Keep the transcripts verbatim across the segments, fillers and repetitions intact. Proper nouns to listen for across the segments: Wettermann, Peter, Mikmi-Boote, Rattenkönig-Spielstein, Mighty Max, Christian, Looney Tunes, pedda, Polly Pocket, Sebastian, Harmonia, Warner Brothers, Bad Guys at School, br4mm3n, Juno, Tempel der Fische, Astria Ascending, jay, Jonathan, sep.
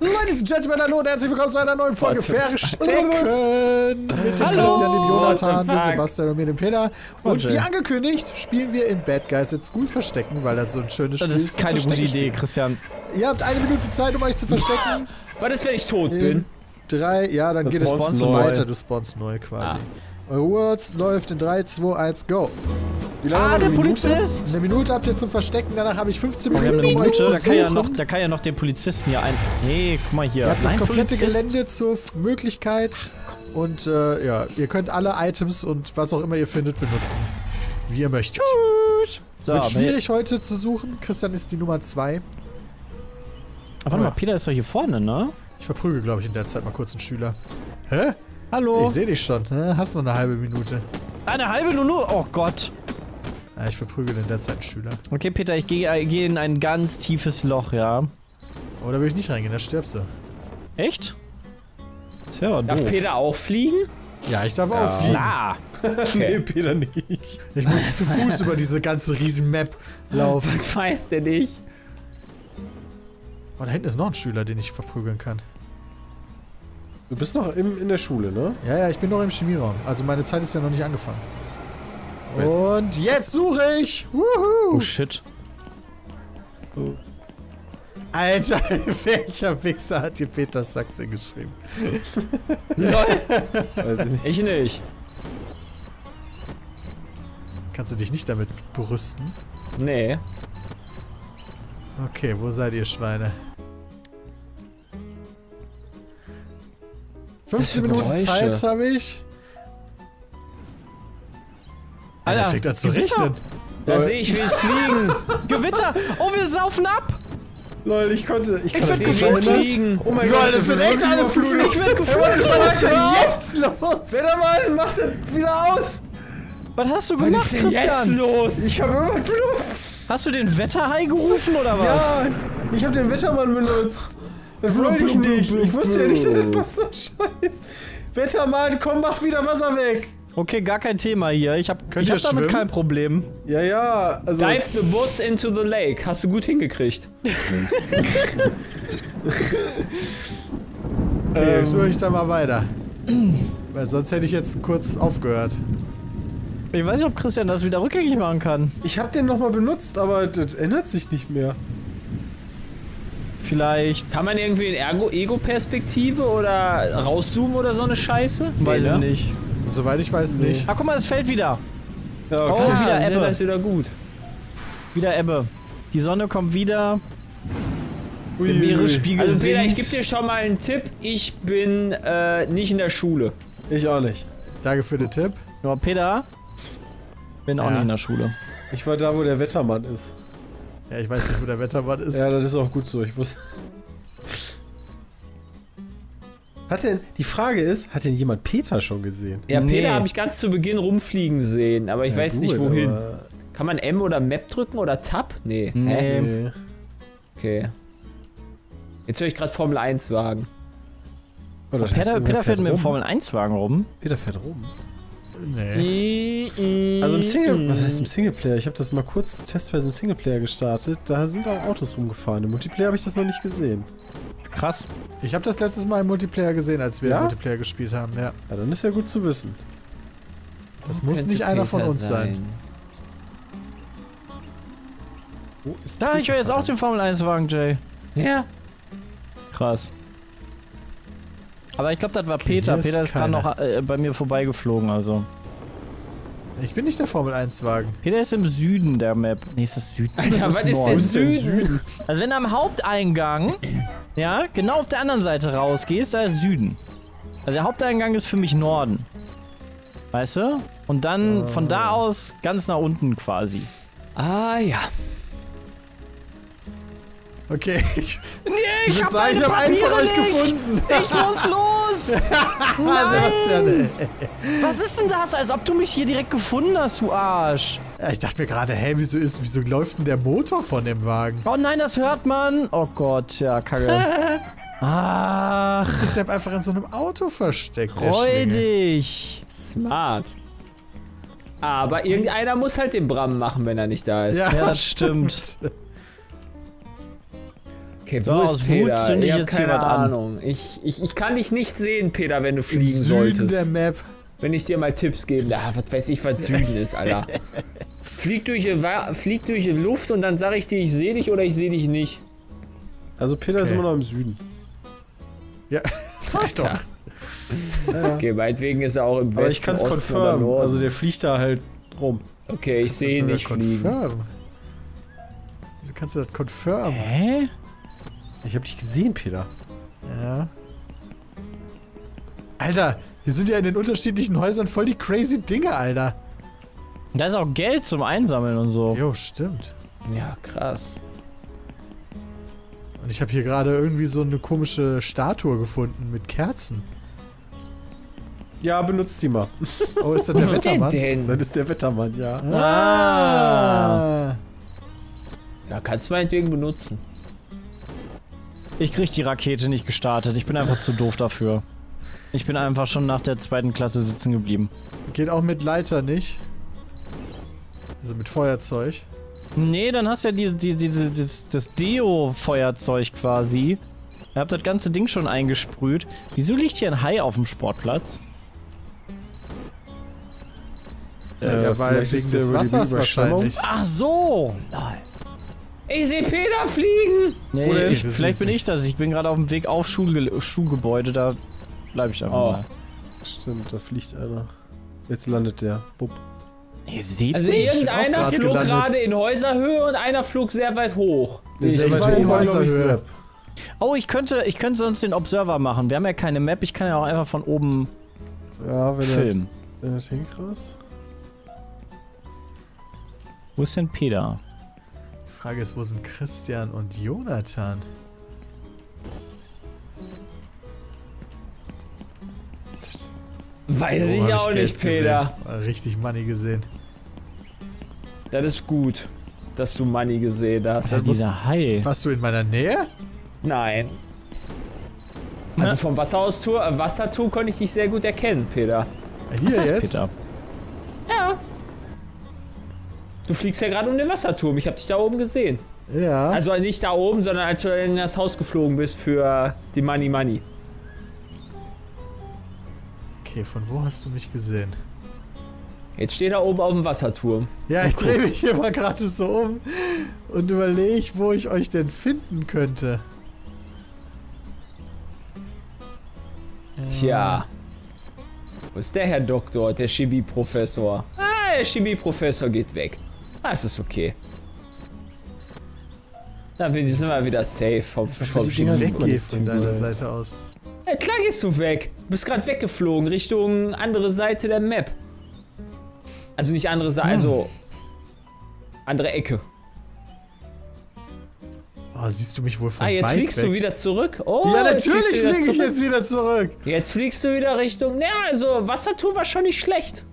Ladies and Gentlemen, hallo und herzlich willkommen zu einer neuen Folge Verstecken mit dem hallo. Christian, dem Jonathan, dem Sebastian und mir, dem Peter. Und okay, wie angekündigt spielen wir in Bad Guys at School Verstecken, weil das so ein schönes Spiel ist. Das ist keine gute Idee, Christian. Ihr habt eine Minute Zeit, um euch zu verstecken. Weil das, wenn ich tot in bin. Drei, ja, dann das geht es weiter, du spawnst neu quasi. Ah. Eure Uhr läuft in drei, zwei, eins, go. Wie lange ah, der Polizist! Eine Minute habt ihr zum Verstecken, danach habe ich fünfzehn Minuten. Eine Minute, da kann, ja noch, da kann ja noch den Polizisten hier ein... Hey, guck mal hier. Ihr habt das komplette Polizist. Gelände zur Möglichkeit und äh, ja, ihr könnt alle Items und was auch immer ihr findet benutzen, wie ihr möchtet. Gut. So, wird schwierig heute zu suchen. Christian ist die Nummer zwei. Aber warte mal, Peter ist doch hier vorne, ne? Ich verprügel, glaube ich, in der Zeit mal kurz einen Schüler. Hä? Hallo? Ich sehe dich schon. Hast noch eine halbe Minute. Eine halbe nur nur? Oh Gott. Ich verprügel in der Zeit einen Schüler. Okay, Peter, ich gehe geh in ein ganz tiefes Loch, ja. Oh, da will ich nicht reingehen, da stirbst du. Echt? Tja, darf doof. Peter auch fliegen? Ja, ich darf ja auch fliegen. Klar. Okay. Nee, Peter nicht. Ich muss zu Fuß über diese ganze riesen Map laufen. Was weiß der nicht? Oh, da hinten ist noch ein Schüler, den ich verprügeln kann. Du bist noch im, in der Schule, ne? Ja, ja, ich bin noch im Chemieraum. Also meine Zeit ist ja noch nicht angefangen. Und jetzt suche ich! Wuhu. Oh shit. Oh. Alter, welcher Wichser hat hier Peter Sachsen geschrieben? Weiß ich nicht. Kannst du dich nicht damit brüsten? Nee. Okay, wo seid ihr, Schweine? fünfzehn Minuten Zeit habe ich. Alter, Alter, fängt an zu regnen. Da sehe ich, wie es fliegen. Gewitter. Oh, wir saufen ab. Lol, ich konnte... Ich, ich kann nicht fliegen. Oh mein Gott, das wird echt alles geflutet. Ich werde geflutet. Was ist denn jetzt los? Wettermann, mach das wieder aus. Was hast du gemacht, was ist denn Christian? Jetzt los? Ich habe irgendwas benutzt. Hast du den Wetterhai gerufen oder was? Ja, ich habe den Wettermann benutzt. Das wollte ich nicht. Ich wusste ja nicht, dass das passiert. Scheiße. Wettermann, komm, mach wieder Wasser weg. Okay, gar kein Thema hier. Ich hab, ich hab damit kein Problem. Ja, ja. Also dive the bus into the lake. Hast du gut hingekriegt. Okay, ähm. suche ich da mal weiter. Weil sonst hätte ich jetzt kurz aufgehört. Ich weiß nicht, ob Christian das wieder rückgängig machen kann. Ich hab den nochmal benutzt, aber das ändert sich nicht mehr. Vielleicht... Kann man irgendwie in Ego-Perspektive oder rauszoomen oder so eine Scheiße? Weiß ich nicht. Soweit ich weiß nee. nicht. Ach guck mal, es fällt wieder. Okay. Oh, wieder Ebbe. Das ist wieder gut. Wieder Ebbe. Die Sonne kommt wieder. Ui, der Meeresspiegel also Peter, sinkt. Ich gebe dir schon mal einen Tipp. Ich bin äh, nicht in der Schule. Ich auch nicht. Danke für den Tipp. Nur Peter, bin ja auch nicht in der Schule. Ich war da, wo der Wettermann ist. Ja, ich weiß nicht, wo der Wettermann ist. Ja, das ist auch gut so. Ich wusste... Hat denn, die Frage ist, hat denn jemand Peter schon gesehen? Ja, nee. Peter habe ich ganz zu Beginn rumfliegen sehen, aber ich ja, weiß gut, nicht wohin. Kann man M oder Map drücken oder Tab? Nee. Nee. Hä? Nee. Okay. Jetzt höre ich gerade Formel eins Wagen. Oh, das heißt, Peter, Peter fährt mit dem Formel eins Wagen rum. Peter fährt rum? Nee. Mm, mm, also im Single... Mm. Was heißt im Singleplayer? Ich habe das mal kurz testweise im Singleplayer gestartet. Da sind auch Autos rumgefahren. Im Multiplayer habe ich das noch nicht gesehen. Krass. Ich habe das letztes Mal im Multiplayer gesehen, als wir ja? im Multiplayer gespielt haben, ja. Ja, dann ist ja gut zu wissen. Das oh, muss nicht Peter einer von uns sein. sein. Wo ist da, Peter ich höre jetzt auch den Formel eins Wagen, Jay. Ja. Krass. Aber ich glaube, das war okay, Peter. Ist Peter ist gerade noch äh, bei mir vorbeigeflogen, also. Ich bin nicht der Formel eins Wagen. Peter ist im Süden der Map. Nee, ist das Süden? Alter, das was ist denn Süden? Süden? Also wenn du am Haupteingang, ja, genau auf der anderen Seite rausgehst, da ist Süden. Also der Haupteingang ist für mich Norden. Weißt du? Und dann oh. von da aus ganz nach unten quasi. Ah, ja. Okay, ich nee, ich würde sagen, ich habe einen von euch gefunden. Ich muss los! Nein. Was ist denn das? Als ob du mich hier direkt gefunden hast, du Arsch. Ich dachte mir gerade, hä, wieso, ist, wieso läuft denn der Motor von dem Wagen? Oh nein, das hört man. Oh Gott, ja, kacke. Ach. Jetzt ist der einfach in so einem Auto versteckt. Freudig. Smart. Aber irgendeiner muss halt den Bram machen, wenn er nicht da ist. Ja, ja das stimmt. Okay, so, wo ist aus Wut zünde ich, ich jetzt jemand an. Ich, ich, ich kann dich nicht sehen, Peter, wenn du fliegen Süden solltest. Der Map. Wenn ich dir mal Tipps gebe. Da, was weiß ich, was Süden ist, Alter. Flieg durch, die, flieg durch die Luft und dann sage ich dir, ich sehe dich oder ich sehe dich nicht. Also Peter okay. ist immer noch im Süden. Ja, sag ich doch. Ja. Okay, meinetwegen ist er auch im Westen. Aber ich kann es confirmen. Also der fliegt da halt rum. Okay, ich sehe ihn nicht fliegen. Confirm? Wieso kannst du das confirmen? Hä? Ich hab dich gesehen, Peter. Ja. Alter, hier sind ja in den unterschiedlichen Häusern voll die crazy Dinge, Alter. Da ist auch Geld zum Einsammeln und so. Jo, stimmt. Ja, krass. Und ich habe hier gerade irgendwie so eine komische Statue gefunden mit Kerzen. Ja, benutzt die mal. Oh, ist das der Wettermann? Denn? Das ist der Wettermann, ja. Ah! Na, kannst du meinetwegen benutzen. Ich krieg die Rakete nicht gestartet. Ich bin einfach zu doof dafür. Ich bin einfach schon nach der zweiten Klasse sitzen geblieben. Geht auch mit Leiter nicht. Also mit Feuerzeug. Nee, dann hast du ja diese, diese, diese, das, das Deo-Feuerzeug quasi. Ihr habt das ganze Ding schon eingesprüht. Wieso liegt hier ein Hai auf dem Sportplatz? Ja, äh, ja weil wegen des Wassers wahrscheinlich. Ach so! Nein. Ich sehe Peter fliegen! Nee, Oder ich, ich, vielleicht bin ich das. Ich bin gerade auf dem Weg auf Schulge Schulgebäude, da bleibe ich einfach oh. mal. Stimmt, da fliegt einer. Jetzt landet der. Bupp. Ihr seht also irgendeiner flog gerade in Häuserhöhe und einer flog sehr weit hoch. Nee, ich war in Häuserhöhe. Oh, ich könnte, ich könnte sonst den Observer machen. Wir haben ja keine Map, ich kann ja auch einfach von oben ja, wenn filmen. Das, wenn das hinkriegst. Wo ist denn Peter? Die Frage ist, wo sind Christian und Jonathan? Weiß oh, ich auch ich nicht, Peter. Gesehen. Richtig Money gesehen. Das ist gut, dass du Money gesehen hast. Also dieser Hai. Warst du in meiner Nähe? Nein. Also vom Wassertour Wasser konnte ich dich sehr gut erkennen, Peter. Hier Ach, jetzt? Peter. Ja. Du fliegst ja gerade um den Wasserturm. Ich hab dich da oben gesehen. Ja. Also nicht da oben, sondern als du in das Haus geflogen bist für die Money Money. Okay, von wo hast du mich gesehen? Jetzt steht er oben auf dem Wasserturm. Ja, ich drehe mich hier mal gerade so um und überlege, wo ich euch denn finden könnte. Tja. Wo ist der Herr Doktor, der Chemieprofessor? Ah, der Chemieprofessor geht weg. Ah, es ist okay. Dann sind wir wieder safe vom, vom Chemieprofessor. Von deiner Seite aus. Ja, klar gehst du weg. Du bist gerade weggeflogen Richtung andere Seite der Map. Also nicht andere Seite, hm. also andere Ecke. Oh, siehst du mich wohl von weit weg? Ah, jetzt fliegst du wieder zurück? Oh, ja, natürlich fliege ich jetzt wieder zurück. Jetzt fliegst du wieder Richtung... Naja, also Wassertour war schon nicht schlecht.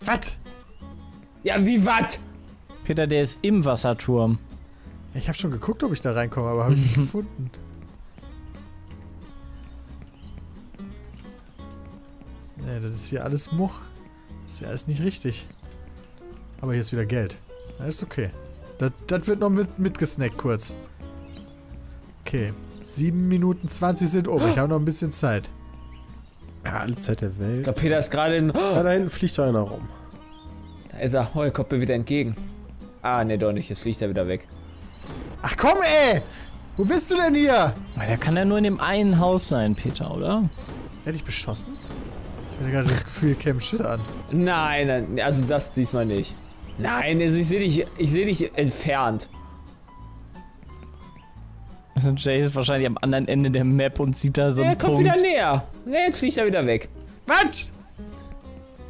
Was? Ja, wie was? Peter, der ist im Wasserturm. Ich habe schon geguckt, ob ich da reinkomme, aber habe ich nicht gefunden. Nee, das ist hier alles Much. Das ist ja alles nicht richtig. Aber hier ist wieder Geld. Das ist okay. Das, das wird noch mit, mitgesnackt kurz. Okay. sieben Minuten zwanzig sind um. Ich habe noch ein bisschen Zeit. Ja, alle Zeit der Welt. Ich glaube, Peter ist gerade in... Ja, da hinten fliegt da einer rum. Da ist er. Oh, er kommt mir wieder entgegen. Ah, ne, doch nicht. Jetzt fliegt er wieder weg. Ach komm, ey! Wo bist du denn hier? Der kann ja nur in dem einen Haus sein, Peter, oder? Hätte ich beschossen? Ich hatte gerade das Gefühl, hier kämen Schüsse an. Nein, also das diesmal nicht. Nein, also ich sehe dich, ich sehe dich entfernt. Also Jay ist wahrscheinlich am anderen Ende der Map und sieht da so einen Punkt. Der kommt wieder näher. Nee, jetzt fliegt er wieder weg. Was?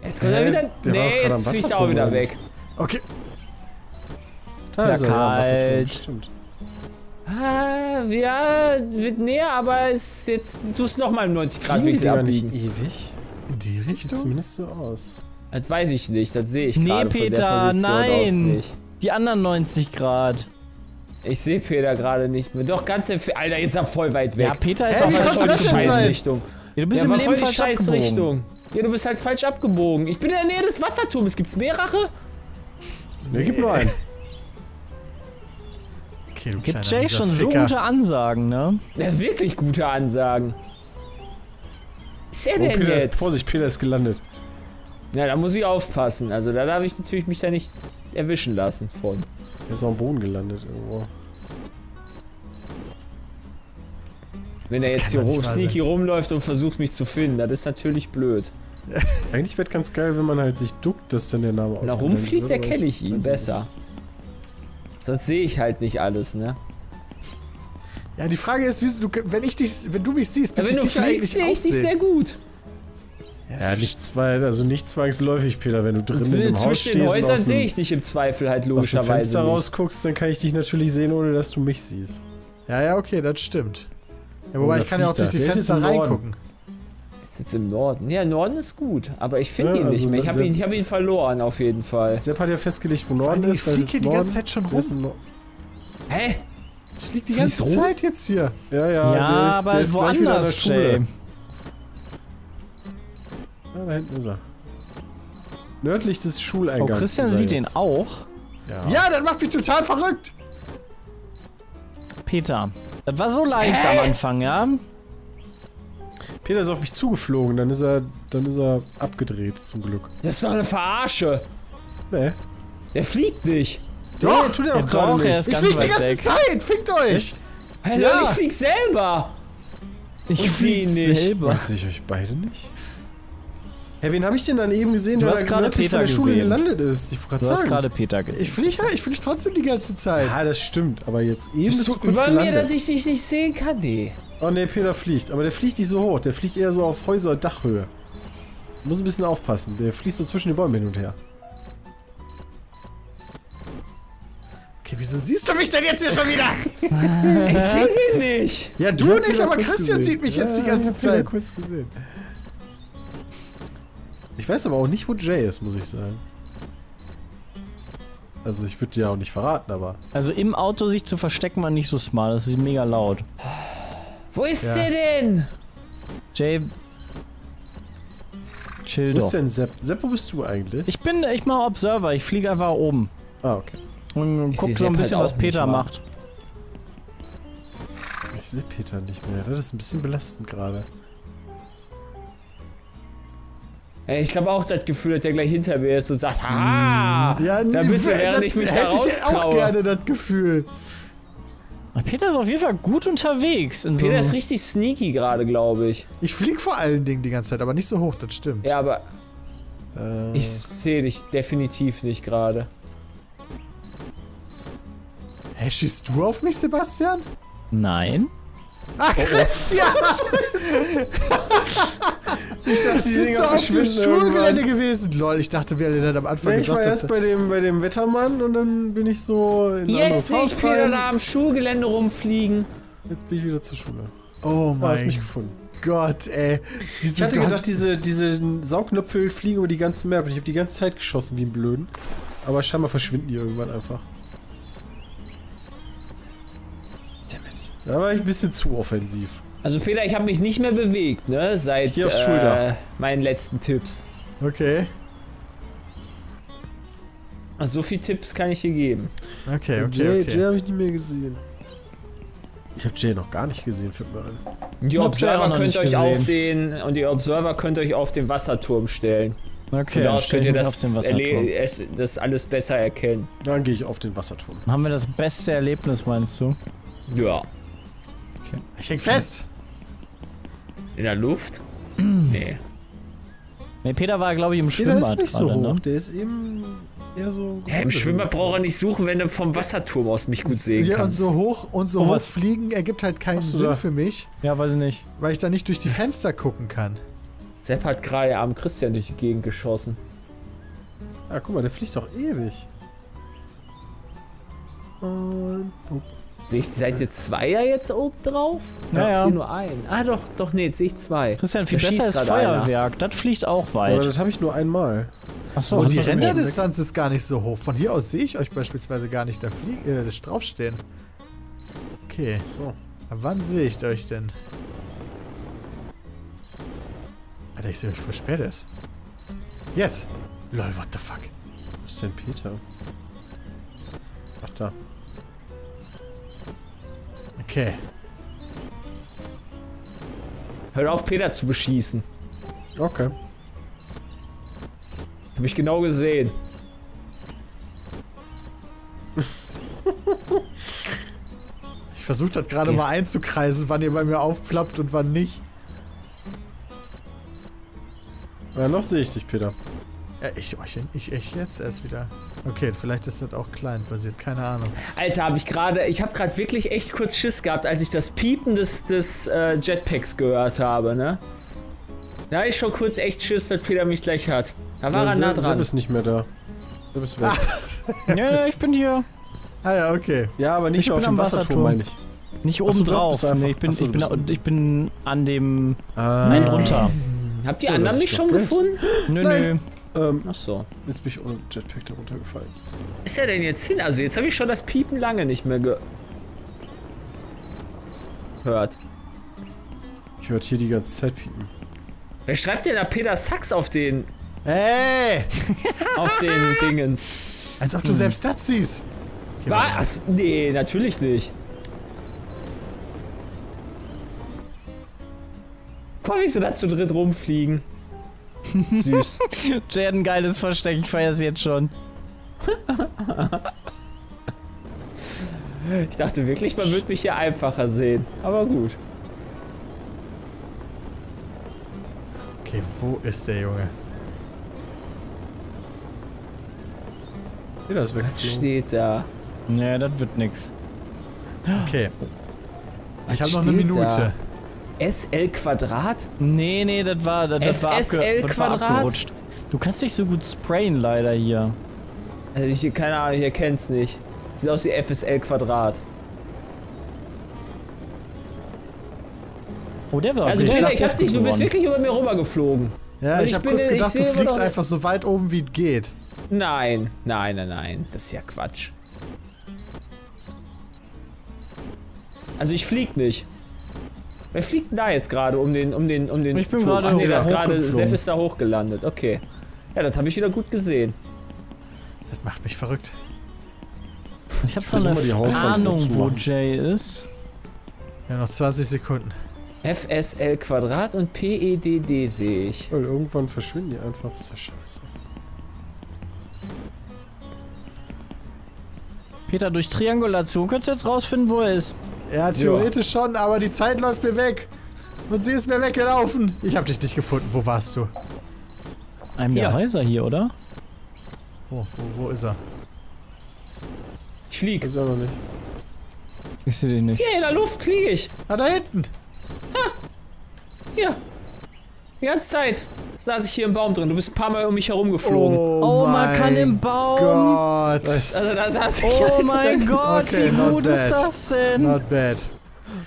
Jetzt kommt äh, er wieder... Nee, jetzt fliegt er auch wieder weg. Okay. Da ist er am Wasserturm, stimmt. Ah, ja, wird näher, aber es jetzt, jetzt muss nochmal im neunzig Grad Winkel abbiegen. Ewig? In die Richtung? Sieht zumindest so aus. Das weiß ich nicht, das sehe ich nee, gerade Peter, von der Position nein. aus nicht. Die anderen neunzig Grad. Ich sehe Peter gerade nicht mehr. Doch, ganz empfehlen. Alter, jetzt ist er voll weit weg. Ja, Peter ist hey, auch voll die Scheißrichtung. Ja, du bist ja, im Leben falsch abgebogen. Ja, du bist halt falsch abgebogen. Ich bin in der Nähe des Wasserturms. Gibt's mehrere? Nee, nee, gibt nur einen. Kim gibt Jay schon Ficker. so gute Ansagen, ne? Ja, wirklich gute Ansagen. Ist er oh, denn Peter jetzt? Ist, Vorsicht, Peter ist gelandet. Ja, da muss ich aufpassen. Also da darf ich natürlich mich da nicht erwischen lassen von. Er ist auf dem Boden gelandet irgendwo. Wenn er jetzt hier hoch sneaky rumläuft und versucht mich zu finden, das ist natürlich blöd. Eigentlich wäre ganz geil, wenn man halt sich duckt, dass dann der Name ausgeht. Warum fliegt, der kenne ich ihn besser. Nicht. Sonst sehe ich halt nicht alles, ne? Ja, die Frage ist, wie du, wenn ich dich, wenn du mich siehst, bist ja, wenn ich du dich fliegst, ja eigentlich sehe ich dich sehr gut. Ja, nicht, zwei, also nicht zwangsläufig, Peter, wenn du drin in dem Haus stehst. Zwischen den Häusern sehe ich dich im Zweifel halt logischerweise. Wenn du Fenster rausguckst, dann kann ich dich natürlich sehen, ohne dass du mich siehst. Ja, ja, okay, das stimmt. Ja, wobei, oh, ich kann ja auch durch die Fenster reingucken. Sitzt im Norden. Ja, Norden ist gut, aber ich finde ja, ihn also nicht mehr. Ich habe ihn, hab ihn verloren, auf jeden Fall. Sepp hat ja festgelegt, wo Norden ist. Ich fliege hier die ganze Zeit schon rum. Hä? Ich fliege die ganze Zeit Zeit jetzt hier. Ja, ja, ja der ist, aber der ist woanders, Jay. Ja, da hinten ist er. Nördlich des Schuleingangs. Oh, Christian sieht den auch. Ja, ja, das macht mich total verrückt. Peter, das war so leicht hey. am Anfang, ja? Peter ist auf mich zugeflogen, dann ist er, dann ist er abgedreht, zum Glück. Das ist doch eine Verarsche! Nee. Der fliegt nicht! Doch! Nee, tut er auch gerade nicht. Er ist ich flieg die ganze weg. Zeit! Fickt euch! Hallo, ja. Ich flieg selber! Ich Und flieg nicht! Selber. Weiß ich euch beide nicht? Hä, hey, wen hab ich denn dann eben gesehen, du der hast gerade Peter von der Schule gesehen. gelandet ist? Ich wollte gerade sagen. Du hast gerade Peter gesehen. Ich flieg, ich flieg trotzdem die ganze Zeit. Ja, das stimmt, aber jetzt eben ist so über mir, gelandet. dass ich dich nicht sehen kann, nee. Oh ne, Peter fliegt. Aber der fliegt nicht so hoch, der fliegt eher so auf Häuser- und Dachhöhe. Muss ein bisschen aufpassen, der fliegt so zwischen den Bäumen hin und her. Okay, wieso siehst du mich denn jetzt hier schon wieder? Ich seh ihn nicht. Ja, du nicht, Peter aber Christian gesehen. sieht mich jetzt ja, die ganze ich Zeit. kurz gesehen. Ich weiß aber auch nicht, wo Jay ist, muss ich sagen. Also ich würde dir auch nicht verraten, aber... Also im Auto sich zu verstecken war nicht so smart, das ist mega laut. Wo ist ja. der denn? Jay... Chill doch. Wo ist denn Sepp? Sepp, wo bist du eigentlich? Ich bin, ich mache Observer, ich fliege einfach oben. Ah, okay. Und guck so ein bisschen, halt was Peter macht. Ich sehe Peter nicht mehr, das ist ein bisschen belastend gerade. Ich glaube auch das Gefühl, dass der gleich hinter mir ist und sagt, haha, ja, da bist du, während ich mich da raustraue. Ich auch gerne das Gefühl. Peter ist auf jeden Fall gut unterwegs. In Peter so ist richtig sneaky gerade, glaube ich. Ich fliege vor allen Dingen die ganze Zeit, aber nicht so hoch, das stimmt. Ja, aber äh. ich sehe dich definitiv nicht gerade. Hä, hey, schießt du auf mich, Sebastian? Nein. Ah, oh, oh. Christian! Ich dachte, die Bist du auf dem Schulgelände gewesen? Lol, ich dachte, wir hätten das am Anfang nee, gesagt. Ich war erst bei dem, bei dem Wettermann und dann bin ich so in Jetzt sehe ich Peter da am Schulgelände rumfliegen. Jetzt bin ich wieder zur Schule. Oh mein hast mich gefunden. Gott, ey. Diese ich hatte gedacht, diese, diese Saugnöpfe fliegen über die ganze Map. Ich habe die ganze Zeit geschossen wie ein Blöden. Aber scheinbar verschwinden die irgendwann einfach. Da war ich ein bisschen zu offensiv. Also Peter, ich habe mich nicht mehr bewegt, ne? Seit ich aufs äh, meinen letzten Tipps. Okay. Also so viele Tipps kann ich hier geben. Okay, okay, Und Jay, okay. Jay habe ich nicht mehr gesehen. Ich habe Jay noch gar nicht gesehen, fällt mir ein. Die Observer könnt euch auf den und die Observer könnt euch auf den Wasserturm stellen. Okay, genau, dann könnt ihr das, auf den Wasserturm. das alles besser erkennen. Dann gehe ich auf den Wasserturm. Dann haben wir das beste Erlebnis, meinst du? Ja. Okay. Ich häng fest! In der Luft? Nee. Nee, Peter war, glaube ich, im Schwimmbad. Der ist nicht so hoch, der ist eben eher so... Ja, im Schwimmbad braucht er nicht suchen, wenn du vom Wasserturm aus mich gut sehen kannst. Ja, und so hoch und so hoch fliegen ergibt halt keinen Sinn für mich. Ja, weiß ich nicht. Weil ich da nicht durch die Fenster gucken kann. Sepp hat gerade armen Christian durch die Gegend geschossen. Ah, guck mal, der fliegt doch ewig. Und... Boop. Seid ihr Zweier jetzt oben drauf? Naja. Ich sehe nur einen. Ah doch, doch nee, jetzt sehe ich zwei. Christian, viel besser ist Feuerwerk. Das fliegt auch weit. Aber das habe ich nur einmal. Achso. Und oh, die Renderdistanz ist gar nicht so hoch. Von hier aus sehe ich euch beispielsweise gar nicht da äh, draufstehen. Okay. So. Ab wann sehe ich euch denn? Alter, ich sehe euch voll spät ist. Jetzt! Lol, what the fuck? Wo ist denn Peter? Ach da. Okay. Hör auf, Peter zu beschießen. Okay. Hab ich genau gesehen. Ich versuche das gerade ja. mal einzukreisen, wann ihr bei mir aufplappt und wann nicht. Ja, noch sehe ich dich, Peter. Ja, ich, ich, ich jetzt erst wieder. Okay, vielleicht ist das auch klein basiert, keine Ahnung. Alter, habe ich gerade, ich habe gerade wirklich echt kurz Schiss gehabt, als ich das Piepen des, des äh, Jetpacks gehört habe, ne? Da habe ich schon kurz echt Schiss, dass Peter mich gleich hat. Da war ja, er nah dran. Du bist nicht mehr da. Du bist weg. Ja, ja, ich bin hier. Ah ja, okay. Ja, aber nicht ich auf dem Wasserturm, Wasserturm meine ich. Nicht oben drauf. Nee, ich bin, Achso, ich, bin, ich bin an dem... Ah. Nein, runter. Habt ihr oh, anderen mich schon gefunden? Nö, nö. Ähm, Ach so. Jetzt bin ich ohne Jetpack da runtergefallen. Ist er denn jetzt hin? Also jetzt habe ich schon das Piepen lange nicht mehr gehört. Ich höre hier die ganze Zeit piepen. Wer schreibt denn da Peter Sachs auf den... Hey! Auf den Dingens. Als ob du hm. selbst das siehst. Okay, was? Nee, natürlich nicht. Guck mal, wie sie da zu dritt rumfliegen. Süß. Jay hat ein geiles Versteck, ich feiere es jetzt schon. Ich dachte wirklich, man würde mich hier einfacher sehen. Aber gut. Okay, wo ist der Junge? Ja, das was steht da? Nee, das wird nix. Okay. Was ich habe noch eine Minute. Da? S L Quadrat? Nee, nee, das war, das war, abge das war abgerutscht. Du kannst nicht so gut sprayen, leider hier. Also ich, keine Ahnung, ich erkenn's nicht. Sieht aus wie F S L Quadrat. Oh, der war also der, ich, dachte, ich hab dich, du bist wirklich über mir rübergeflogen. Ja, und ich, ich hab kurz gedacht, du fliegst einfach so weit oben, wie es geht. Nein, nein, nein, nein. Das ist ja Quatsch. Also ich flieg nicht. Wer fliegt denn da jetzt gerade um den, um den, um den... Ich bin gerade nee, das gerade Sepp ist da hochgelandet, okay. Ja, das habe ich wieder gut gesehen. Das macht mich verrückt. Ich habe so eine Ahnung, wo Jay ist. Ja, noch zwanzig Sekunden. F S L Quadrat und P E D D sehe ich. Und irgendwann verschwinden die einfach, das ist ja scheiße. Peter, durch Triangulation könntest du jetzt rausfinden, wo er ist. Ja, theoretisch ja. schon, aber die Zeit läuft mir weg. Und sie ist mir weggelaufen. Ich hab dich nicht gefunden. Wo warst du? Einem der Häuser hier, oder? Oh, wo, wo ist er? Ich flieg. Ist er noch nicht. Ich seh den nicht. Hier, in der Luft fliege ich. Ah, da hinten. Ha. Hier. Die ganze Zeit saß ich hier im Baum drin. Du bist ein paar Mal um mich herumgeflogen. Oh, oh man kann im Baum. Gott. Also da saß ich. Oh mein Gott, okay, wie gut ist das denn? Not bad.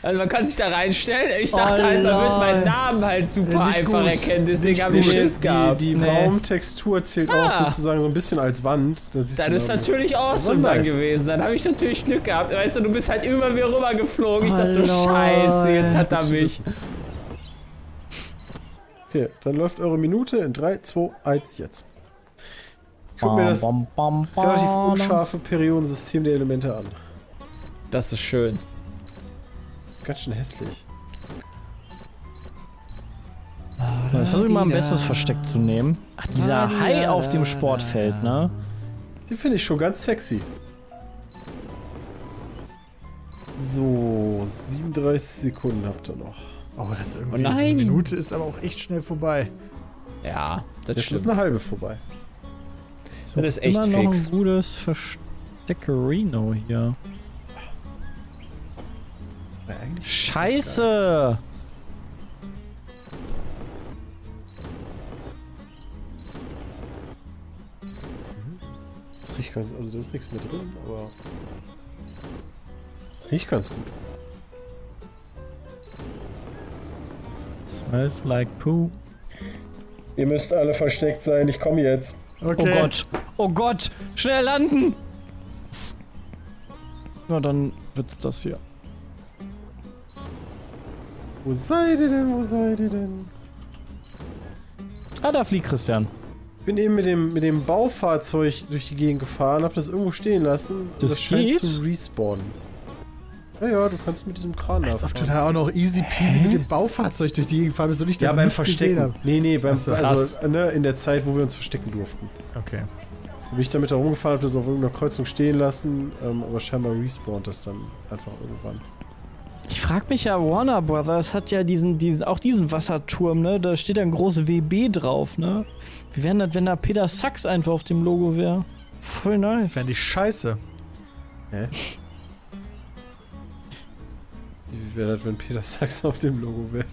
Also man kann sich da reinstellen. Ich dachte oh halt, man wird meinen Namen halt super nicht einfach gut. erkennen. Deswegen habe ich Schiss gehabt. Die, die nee. Baumtextur zählt ah. auch sozusagen so ein bisschen als Wand. Das ist, dann ist natürlich awesome dann nice. gewesen. Dann habe ich natürlich Glück gehabt. Weißt du, du bist halt über mir rüber geflogen. Ich dachte so, scheiße, jetzt hat er mich. Okay, dann läuft eure Minute in drei, zwei, eins, jetzt. Ich guck mir das bam, bam, bam, relativ unscharfe Periodensystem der Elemente an. Das ist schön. Das ist ganz schön hässlich. Jetzt versuche ich mal ein besseres Versteck zu nehmen. Ach, dieser da, Hai da, auf dem Sportfeld, da, da. ne? Den finde ich schon ganz sexy. So, siebenunddreißig Sekunden habt ihr noch. Oh, das ist irgendwie. Oh nein. Eine Minute ist aber auch echt schnell vorbei. Ja, das Jetzt stimmt. ist eine halbe vorbei. So, das ist echt fix. Immer noch ein gutes Versteckerino hier. Scheiße! Das riecht ganz. Also, da ist nichts mehr drin, aber. Das riecht ganz gut. Smells like poo. Ihr müsst alle versteckt sein, ich komme jetzt. Okay. Oh Gott. Oh Gott. Schnell landen! Na, dann wird's das hier. Wo seid ihr denn? Wo seid ihr denn? Ah, da fliegt Christian. Ich bin eben mit dem, mit dem Baufahrzeug durch die Gegend gefahren, hab das irgendwo stehen lassen. Das, das scheint zu respawnen. Ja, ja, du kannst mit diesem Kran nachfahren. Als ob du da auch noch easy peasy Hä? mit dem Baufahrzeug durch die Gegend fahren bist und ich das ja, beim nicht Verstecken. Gesehen habe. Nee, nee, beim, also, also ne, in der Zeit, wo wir uns verstecken durften. Okay. Bin ich damit da rumgefahren, habe das auf irgendeiner Kreuzung stehen lassen, ähm, aber scheinbar respawnt das dann einfach irgendwann. Ich frag mich ja, Warner Brothers hat ja diesen, diesen, auch diesen Wasserturm, ne? Da steht dann große W B drauf, ne? Wie wäre das, wenn da Peter Sachs einfach auf dem Logo wäre? Voll nice. Fände ich scheiße. Hä? Wie wäre das, wenn Peter Sachs auf dem Logo wäre?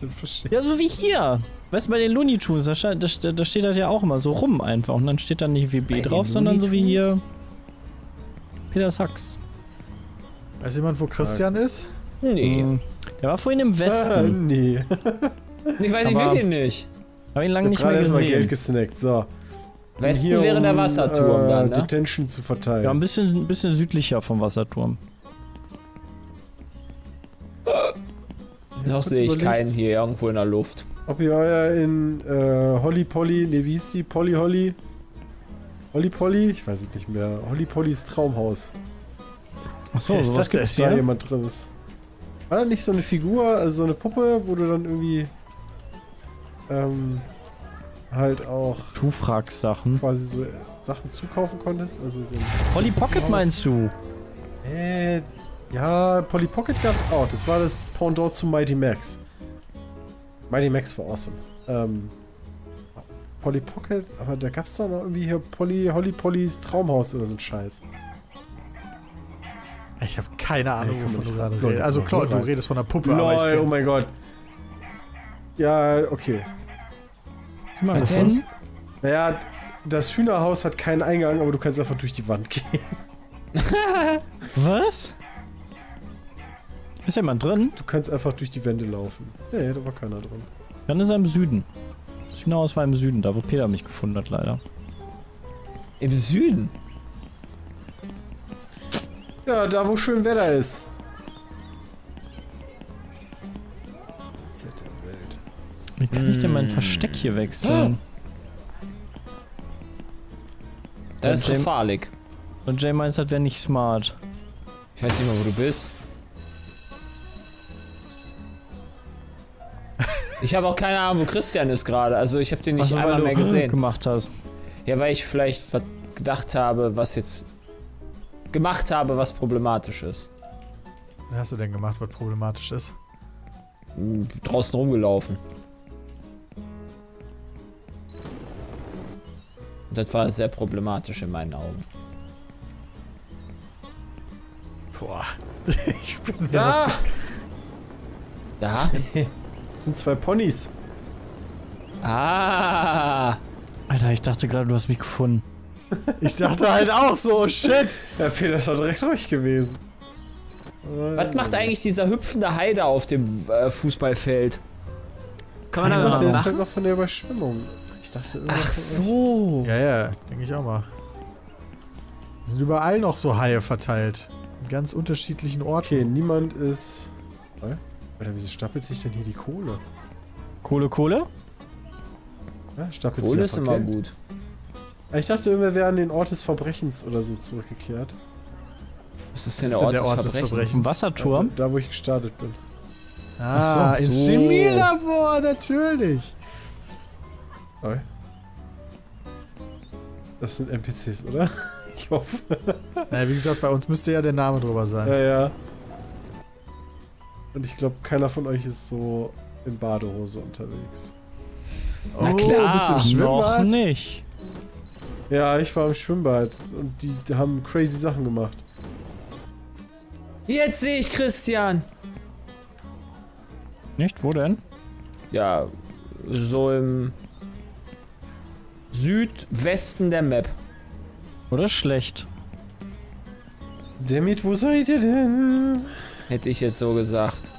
Ja, so wie hier. Weißt du, bei den Looney Tunes, da, da, da steht das ja auch immer so rum einfach. Und dann steht da nicht W B bei drauf, sondern so wie hier Peter Sachs. Weiß jemand, wo Christian ja. ist? Nee. Hm. Der war vorhin im Westen. Ah, nee. Ich weiß, ich will den nicht. Hab ihn lange nicht mehr gesehen. Ich hab Geld gesnackt, so. Westen hier wäre um, der Wasserturm äh, dann, ne? Detention zu verteilen. Ja, ein bisschen, ein bisschen südlicher vom Wasserturm. Noch sehe ich keinen hier irgendwo in der Luft. Ob ihr euer in äh, Holly Polly, ne, wie hieß die? Polly Holly? Holly Polly? Ich weiß es nicht mehr. Holly Pollys Traumhaus. Achso, hey, sowas gibt's hier? Da jemand drin ist. War das nicht so eine Figur, also so eine Puppe, wo du dann irgendwie ähm, halt auch Tufrax-Sachen quasi so Sachen zukaufen konntest? Also so Polly Pocket Haus. Meinst du? Äh, ja, Polly Pocket gab's auch. Das war das Pendant zu Mighty Max. Mighty Max war awesome. Ähm, Polly Pocket, aber da gab's doch noch irgendwie hier Polly, Holly Pollys Traumhaus oder so ein Scheiß. Ich habe keine Ahnung, hey, wovon du gerade redest. Lol, also klar, du redest von einer Puppe, Lol, aber ich oh mein Gott. Ja, okay. Was machen wir denn? Naja, das Hühnerhaus hat keinen Eingang, aber du kannst einfach durch die Wand gehen. Was? Ist jemand drin? Du kannst einfach durch die Wände laufen. Nee, da war keiner drin. Dann ist er im Süden. Das Hühnerhaus war im Süden, da wo Peter mich gefunden hat, leider. Im Süden? Ja, da wo schön Wetter ist. Wie kann hm. ich denn mein Versteck hier wechseln? Das ist gefährlich. Und Jay meint, das wäre nicht smart. Ich weiß nicht mal, wo du bist. Ich habe auch keine Ahnung, wo Christian ist gerade. Also ich habe den nicht also, einmal weil du mehr gesehen. Gemacht hast. Ja, weil ich vielleicht gedacht habe, was jetzt gemacht habe, was problematisch ist. Was hast du denn gemacht, was problematisch ist? Draußen rumgelaufen. Und das war sehr problematisch in meinen Augen. Boah. Ich bin da! Da? Da? Das sind zwei Ponys. Ah! Alter, ich dachte gerade, du hast mich gefunden. Ich dachte halt auch so, shit! Ja, Peter ist doch direkt ruhig gewesen. Was macht eigentlich dieser hüpfende Heide auf dem äh, Fußballfeld? Kann man da machen? Der ist halt noch von der Überschwemmung. Ich dachte irgendwas. Ach so! Ja, ja, denke ich auch mal. Es sind überall noch so Haie verteilt. In ganz unterschiedlichen Orten. Okay, niemand ist... Oder? Oder wieso stapelt sich denn hier die Kohle? Kohle, Kohle? Ja, stapelt sich Kohle ist immer gut. Ich dachte, irgendwer wäre an den Ort des Verbrechens oder so zurückgekehrt. Was ist denn der Ort, der Ort des Verbrechens? Im Wasserturm? Da, da, wo ich gestartet bin. Ah, so, ins so. Chemielabor, natürlich! Das sind N P Cs, oder? Ich hoffe. Naja, wie gesagt, bei uns müsste ja der Name drüber sein. Ja, ja. Und ich glaube, keiner von euch ist so in Badehose unterwegs. Na klar, oh, bist du im Schwimmbad? Noch nicht. Ja, ich war im Schwimmbad und die haben crazy Sachen gemacht. Jetzt sehe ich Christian! Nicht? Wo denn? Ja, so im Südwesten der Map. Oder schlecht? Damit, wo seid ihr denn? Hätte ich jetzt so gesagt.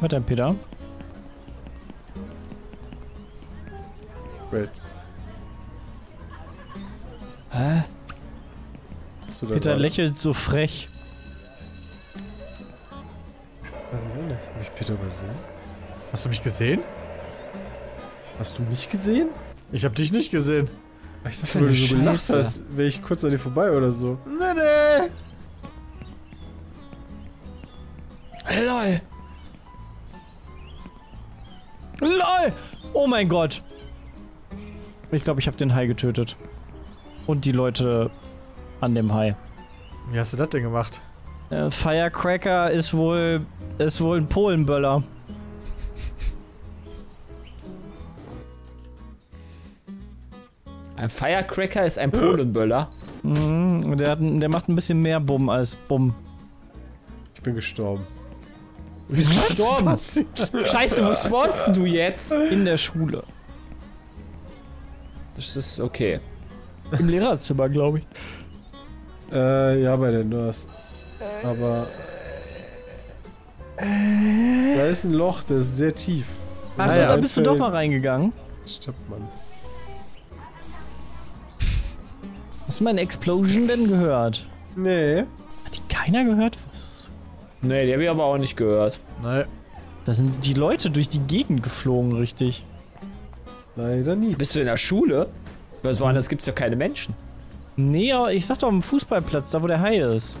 Was denn, Peter? Wait. Hä? Peter mal? lächelt so frech. Weiß ich auch nicht. Hab ich Peter übersehen? Hast du mich gesehen? Hast du mich gesehen? Ich hab dich nicht gesehen. Ich dachte, wenn du so gelacht hast, wäre ich kurz an dir vorbei oder so. Nee, nee. LOL! LOL! Oh mein Gott! Ich glaube, ich habe den Hai getötet. Und die Leute an dem Hai. Wie hast du das denn gemacht? Äh, Firecracker ist wohl... ist wohl ein Polenböller. Ein Firecracker ist ein Polenböller? Mhm, der, hat, der macht ein bisschen mehr Bumm als Bumm. Ich bin gestorben. Du bist gestorben! Was? Scheiße, wo spawnst du jetzt? In der Schule. Das ist okay. Im Lehrerzimmer, glaube ich. Äh, ja, bei den Nurse. Aber... Äh, da ist ein Loch, das ist sehr tief. Achso, da bist du doch mal reingegangen. Stimmt, Mann. Hast du meine Explosion denn gehört? Nee. Hat die keiner gehört? Nee, die hab ich aber auch nicht gehört. Nee. Da sind die Leute durch die Gegend geflogen, richtig. Leider nie. Bist du in der Schule? Weil so anders gibt's ja keine Menschen. Nee, aber ich sag doch am Fußballplatz, da wo der Hai ist.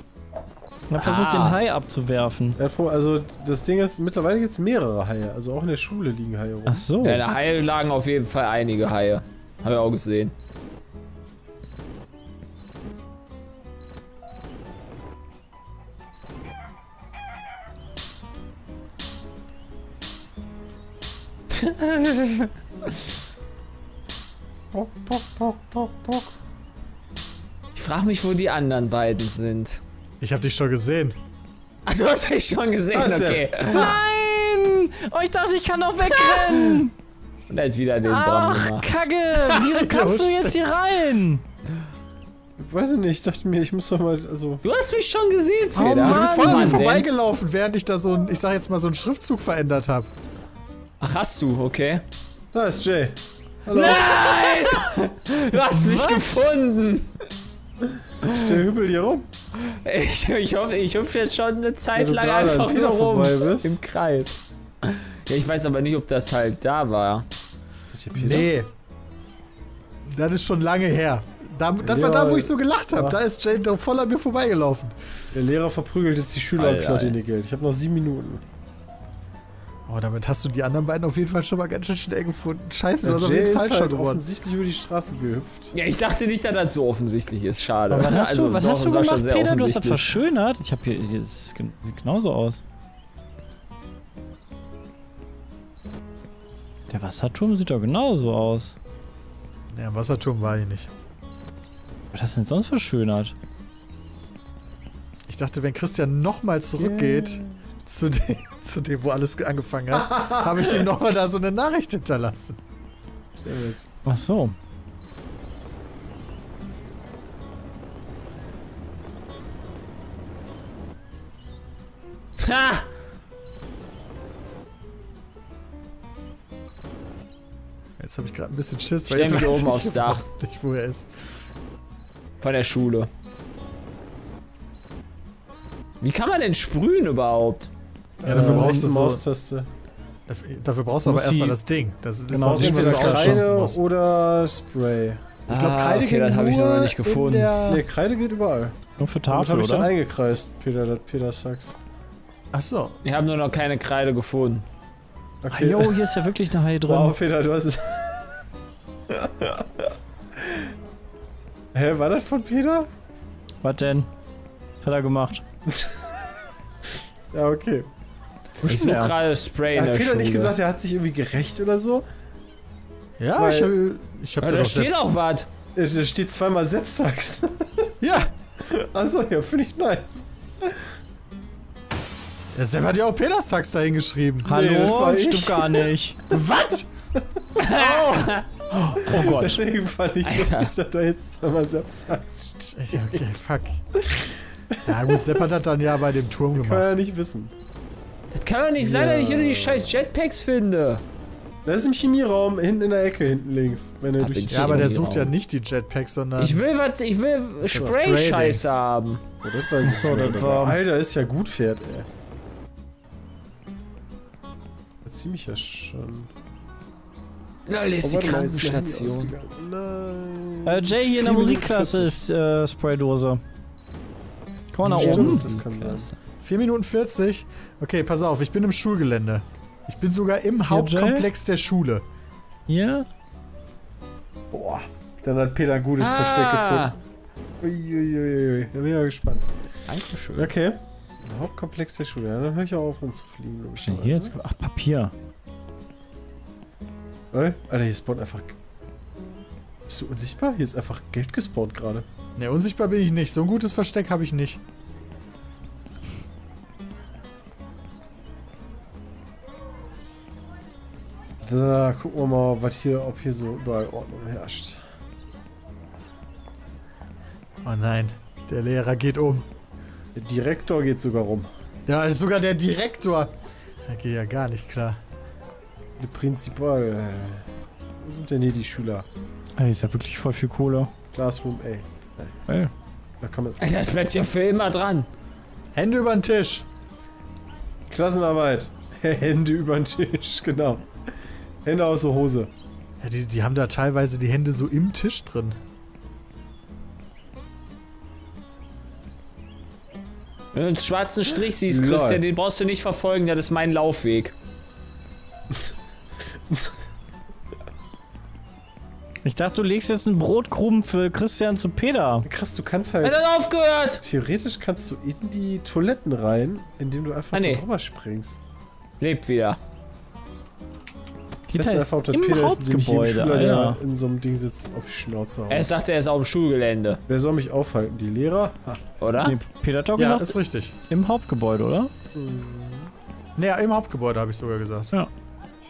Man ah. versucht den Hai abzuwerfen. Also das Ding ist, mittlerweile gibt's mehrere Haie. Also auch in der Schule liegen Haie rum. Ach so. Ja, in der Haie lagen auf jeden Fall einige Haie. Haben wir auch gesehen. Bock, bock, bock, bock, bock. Ich frage mich, wo die anderen beiden sind. Ich habe dich schon gesehen. Ach, du hast mich schon gesehen, was okay. Ja. Nein! Oh, ich dachte, ich kann noch wegrennen! Und er ist wieder den Baum gemacht. Ach, Kacke! Wieso kommst du jetzt hier rein? Ich weiß nicht, ich dachte mir, ich muss doch mal, also... Du hast mich schon gesehen, Peter. Oh, du bist voll an mir vorbeigelaufen, während ich da so ein, ich sag jetzt mal, so einen Schriftzug verändert habe. Ach, hast du, okay. Da ist Jay. Hallo. Nein! Du hast mich gefunden! Der hüppelt hier rum. Ich, ich hoffe, ich hüpfe jetzt schon eine Zeit lang einfach nur rum. Im Kreis. Ja, ich weiß aber nicht, ob das halt da war. Ist das hier Peter? Nee. Das ist schon lange her. Da, das ja, war da, wo ich so gelacht habe. Da ist Jay voll an mir vorbeigelaufen. Der Lehrer verprügelt jetzt die Schüler und klaut ihnen ihr Geld. Ich habe noch sieben Minuten. Oh, damit hast du die anderen beiden auf jeden Fall schon mal ganz schön schnell gefunden. Scheiße, du hast auf jeden Fall schon offensichtlich über die Straße gehüpft. Ja, ich dachte nicht, dass das so offensichtlich ist. Schade. Aber was hast also, du, was hast du gemacht, Peter? Du hast das verschönert. Ich hab hier, hier das sieht genauso aus. Der Wasserturm sieht doch genauso aus. Ja, Wasserturm war hier nicht. Was hast du denn sonst verschönert? Ich dachte, wenn Christian nochmal zurückgeht yeah. zu dem... zu dem, wo alles angefangen hat, habe ich ihm nochmal da so eine Nachricht hinterlassen. Ach so. Ha! Jetzt habe ich gerade ein bisschen Schiss, weil ich jetzt oben aufs Dach nicht, wo er ist. Von der Schule. Wie kann man denn sprühen überhaupt? Ja, dafür äh, brauchst du Maustaste. Dafür, dafür brauchst du aber erstmal das Ding. Das ist genau, nicht mehr so Kreide oder Spray. Ich glaube, Kreide ah, okay, geht habe ich noch nicht gefunden. Ne, Kreide geht überall. Nur für Tafel, habe ich dann eingekreist, Peter, das Peter Sachs. Ach so. Wir haben nur noch keine Kreide gefunden. Okay. Ah, jo, hier ist ja wirklich eine Hai drin. Wow, Peter, du hast es. Hä, war das von Peter? Was denn? Hat er gemacht. Ja, okay. Ich suche gerade Spray in der Schule. Hat Peter nicht gesagt, er hat sich irgendwie gerecht oder so? Ja, weil, ich hab, ich hab ja, da, da steht auch was. Da steht zweimal Sepsax. Ja. Achso, ja, finde ich nice. Der Sepp hat ja auch Peter Sachs da hingeschrieben. Hallo, nee, stimmt gar nicht. Was? Oh. Oh Gott. Deswegen fand ich lustig, dass da jetzt zweimal Sepsax steht. Ja, okay, fuck. Ja gut, Sepp hat das dann ja bei dem Turm gemacht. Kann er ja nicht wissen. Das kann doch nicht sein, ja. dass ich hier die scheiß Jetpacks finde. Das ist im Chemieraum, hinten in der Ecke, hinten links. Wenn er durch die ja, aber der sucht ja nicht die Jetpacks, sondern... Ich will was, ich will Spray-Scheiße haben. Ja, das weiß ich so, das war... Alter, ist ja gut fährt, ey. Verzieh mich ja schon. Lol, ist die Krankenstation. Äh, Jay hier in der Musikklasse ist äh, Spraydose. Komm mal nach oben. Das kann sein. vier Minuten vierzig. Okay, pass auf, ich bin im Schulgelände. Ich bin sogar im ja, Hauptkomplex Jay? der Schule. Ja? Boah, dann hat Peter ein gutes ah. Versteck gefunden. Uiuiui, da bin ich mal gespannt. Dankeschön. Okay. Der Hauptkomplex der Schule, ja, dann höre ich auch auf, um zu fliegen. Ja, hier also. Ist, ach, Papier. Ey, Alter, hier spawnt einfach... Bist du unsichtbar? Hier ist einfach Geld gespawnt gerade. Ne, unsichtbar bin ich nicht. So ein gutes Versteck habe ich nicht. Da gucken wir mal, was hier, ob hier so überall Ordnung herrscht. Oh nein, der Lehrer geht um. Der Direktor geht sogar rum. Ja, sogar der Direktor. Da geht ja gar nicht klar. Der Prinzipal. Wo sind denn hier die Schüler? Ey, ist ja wirklich voll viel Kohle. Classroom, ey. Ey. Da kann man ey, das bleibt ja für immer dran. Hände über den Tisch. Klassenarbeit. Hände über den Tisch, genau. Hände aus der Hose. Ja, die, die haben da teilweise die Hände so im Tisch drin. Wenn du einen schwarzen Strich siehst, Lol. Christian, den brauchst du nicht verfolgen, das ist mein Laufweg. Ich dachte, du legst jetzt einen Brotkrumen für Christian zu Peter. Krass, du kannst halt... Er hat aufgehört! Theoretisch kannst du in die Toiletten rein, indem du einfach ah, nee. drüber springst. Lebt wieder. Peter ist einfach, im Peter Hauptgebäude, ist Schüler, der in so einem Ding sitzt, auf die Schnauze hauen. Er sagt, er ist auf dem Schulgelände. Wer soll mich aufhalten? Die Lehrer? Ha. Oder? Nee, Peter hat doch gesagt, ja, ist richtig. Im Hauptgebäude, oder? Mhm. Naja, im Hauptgebäude habe ich sogar gesagt. Ja.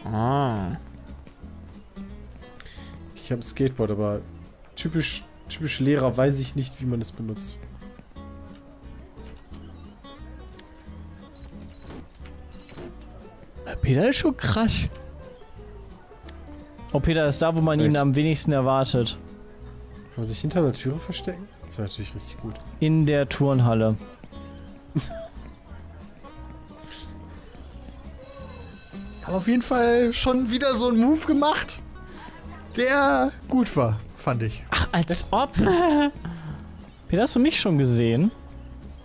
Ah. Ich habe ein Skateboard, aber typisch, typisch Lehrer weiß ich nicht, wie man es benutzt. Peter ist schon krass. Oh, Peter ist da, wo man Echt? ihn am wenigsten erwartet. Kann man sich hinter einer Türe verstecken? Das war natürlich richtig gut. In der Turnhalle. Ich habe auf jeden Fall schon wieder so einen Move gemacht, der gut war, fand ich. Ach, als das ob. Peter, hast du mich schon gesehen?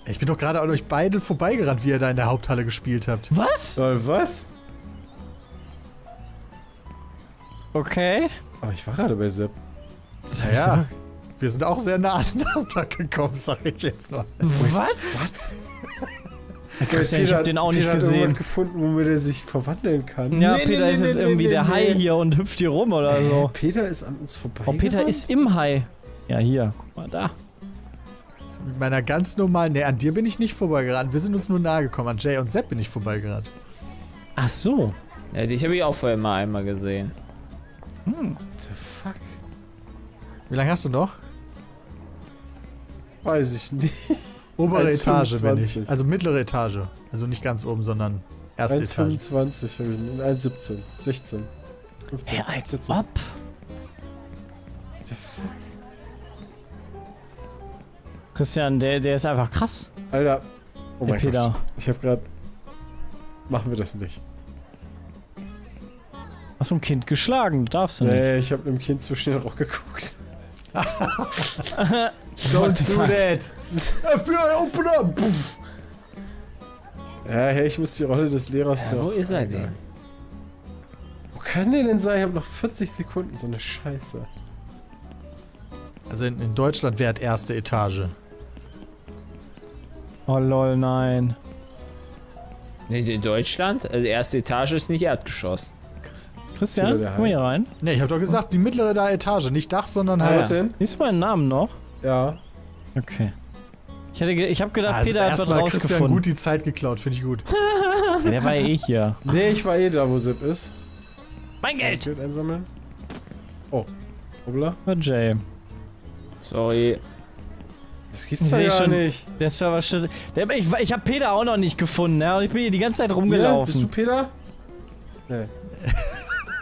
Ich bin doch gerade an euch beiden vorbeigerannt, wie ihr da in der Haupthalle gespielt habt. Was? Soll was? Okay. Aber ich war gerade bei Sepp. Naja, wir sind auch sehr nah aneinander gekommen, sag ich jetzt mal. Was? Was? Christian, ich hab den auch nicht gesehen. Hat gefunden, womit er sich verwandeln kann. Ja, nee, Peter nee, ist nee, jetzt nee, irgendwie nee, der nee. Hai hier und hüpft hier rum oder äh, so. Peter ist an uns vorbei. Oh, Peter ist im Hai. Ja, hier. Guck mal, da. Mit meiner ganz normalen... Ne, an dir bin ich nicht vorbeigerannt. Wir sind uns nur nahe gekommen. An Jay und Sepp bin ich vorbeigerannt. Ach so. Ja, dich habe ich auch vorher mal einmal gesehen. Hm. What the fuck? Wie lange hast du noch? Weiß ich nicht. Obere Etage bin ich. Also mittlere Etage. Also nicht ganz oben, sondern erste Etage. eins fünfundzwanzig habe ich. eins siebzehn. sechzehn. fünfzehn. Ey, als siebzehn. Ob. What the fuck? Christian, der, der ist einfach krass. Alter. Oh mein Gott. Ich habe gerade. Machen wir das nicht. Hast du ein Kind geschlagen? Du darfst du nee, nicht. Nee, ich hab dem Kind zu schnell rausgeguckt. Don't do that! F B I, open up! Puff. Ja, hey, ich muss die Rolle des Lehrers... Ja, wo ist er denn? Wo kann der denn sein? Ich hab noch vierzig Sekunden, so eine Scheiße. Also in, in Deutschland wäre es erste Etage. Oh lol, nein. Nicht in Deutschland? Also erste Etage ist nicht Erdgeschoss. Christian, komm hier rein. Ne, ich hab doch gesagt, die mittlere da Etage, nicht Dach, sondern halt... Ja. Liest du meinen Namen noch? Ja. Okay. Ich, hätte ge ich hab gedacht, also Peter hat was rausgefunden. Christian gut die Zeit geklaut, finde ich gut. Ja, der war eh hier. Ne, ich war eh da, wo Sepp ist. Mein Geld! Geld einsammeln. Oh. Obla? Jay. Sorry. Das gibt's ja schon nicht. Der Server schüsse... Ich, ich hab Peter auch noch nicht gefunden, ne? Und ich bin hier die ganze Zeit rumgelaufen. Ja, bist du Peter? Ne.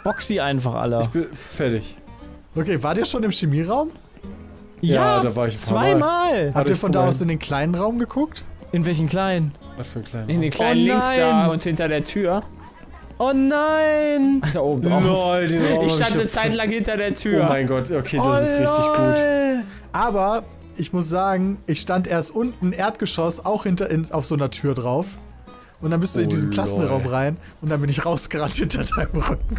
Box sie einfach alle. Ich bin fertig. Okay, wart ihr schon im Chemieraum? Ja, ja da war ich zweimal. Habt ihr von da aus in den kleinen Raum geguckt? In welchen kleinen? Was für einen kleinen Raum? In den kleinen oh, links da und hinter der Tür. Oh nein! Alter, oben drauf. Lol, den ich stand eine Zeit lang hinter der Tür. Oh mein Gott, okay, das oh, ist richtig lol. gut. Aber ich muss sagen, ich stand erst unten, Erdgeschoss, auch hinter in, auf so einer Tür drauf. Und dann bist du oh in diesen Klassenraum lol. rein und dann bin ich rausgerannt hinter deinem Rücken.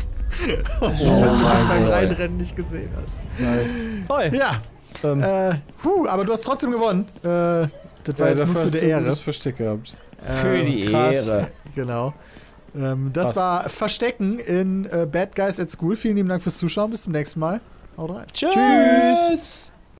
Oh, oh, weil du mich beim Reinrennen nicht gesehen hast. Nice. Toll. Ja. Ähm. Äh, puh, aber du hast trotzdem gewonnen. Äh, das war ja, jetzt nur für die Ehre. Das Versteck gehabt. Ähm, für die krass. Ehre. Genau. Ähm, das krass. war Verstecken in äh, Bad Guys at School. Vielen lieben Dank fürs Zuschauen. Bis zum nächsten Mal. Haut rein. Tschüss. Tschüss.